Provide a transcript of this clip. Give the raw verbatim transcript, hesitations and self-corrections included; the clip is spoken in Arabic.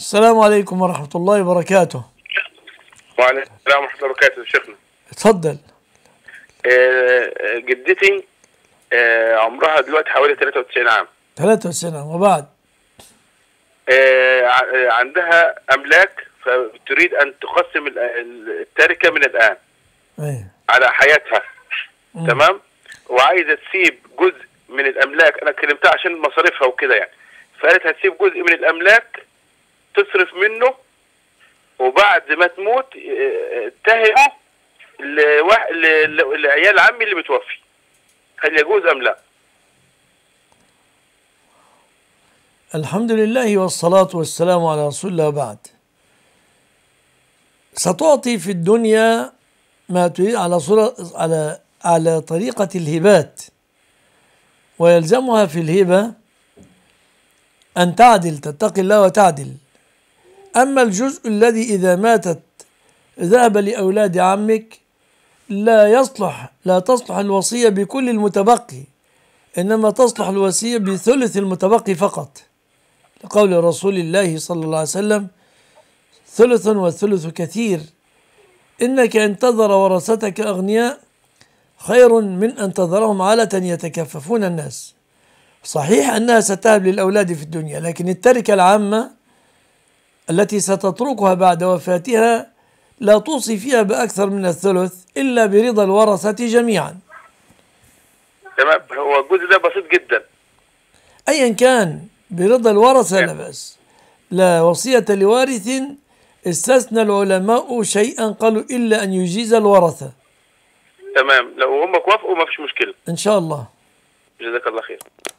السلام عليكم ورحمة الله وبركاته. وعليكم السلام ورحمة الله وبركاته. شيخنا اتفضل. آه جدتي آه عمرها دلوقتي حوالي ثلاثة وتسعين عام. ثلاثة وتسعين عام وبعد آه عندها أملاك، فتريد أن تقسم التركة من الآن أيه. على حياتها مم. تمام، وعايزة تسيب جزء من الأملاك. أنا كلمتها عشان مصاريفها وكده يعني، فقالت هتسيب جزء من الأملاك تصرف منه، وبعد ما تموت تهبه لعيال عمي اللي متوفي. هل يجوز أم لا؟ الحمد لله والصلاة والسلام على رسول الله. بعد ستعطي في الدنيا ما تريد على صورة على على طريقة الهبات، ويلزمها في الهبة أن تعدل، تتقي الله وتعدل. أما الجزء الذي إذا ماتت ذهب لأولاد عمك لا يصلح، لا تصلح الوصية بكل المتبقي، إنما تصلح الوصية بثلث المتبقي فقط، لقول رسول الله صلى الله عليه وسلم ثلث والثلث كثير. إنك انتظر ورثتك أغنياء خير من أن تذرهم عالة يتكففون الناس. صحيح أنها ستهب للأولاد في الدنيا، لكن التركة العامة التي ستتركها بعد وفاتها لا توصي فيها بأكثر من الثلث إلا برضا الورثة جميعا. تمام، هو الجزء ده بسيط جدا. أيا كان برضا الورثة لا بأس. لا وصية لوارث، استثنى العلماء شيئا قالوا إلا أن يجيز الورثة. تمام، لو هم وافقوا ما فيش مشكلة. إن شاء الله. جزاك الله خير.